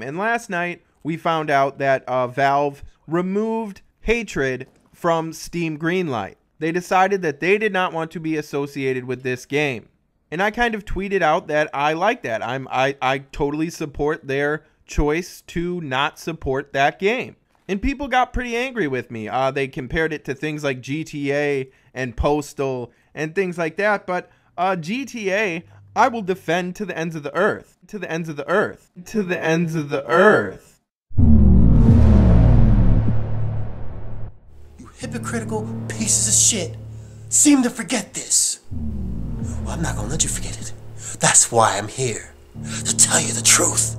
And last night, we found out that Valve removed Hatred from Steam Greenlight. They decided that they did not want to be associated with this game. And I kind of tweeted out that I like that. I totally support their choice to not support that game. And people got pretty angry with me. They compared it to things like GTA and Postal and things like that. But GTA, I will defend to the ends of the earth, to the ends of the earth, to the ends of the earth. You hypocritical pieces of shit seem to forget this. Well, I'm not gonna let you forget it. That's why I'm here, to tell you the truth.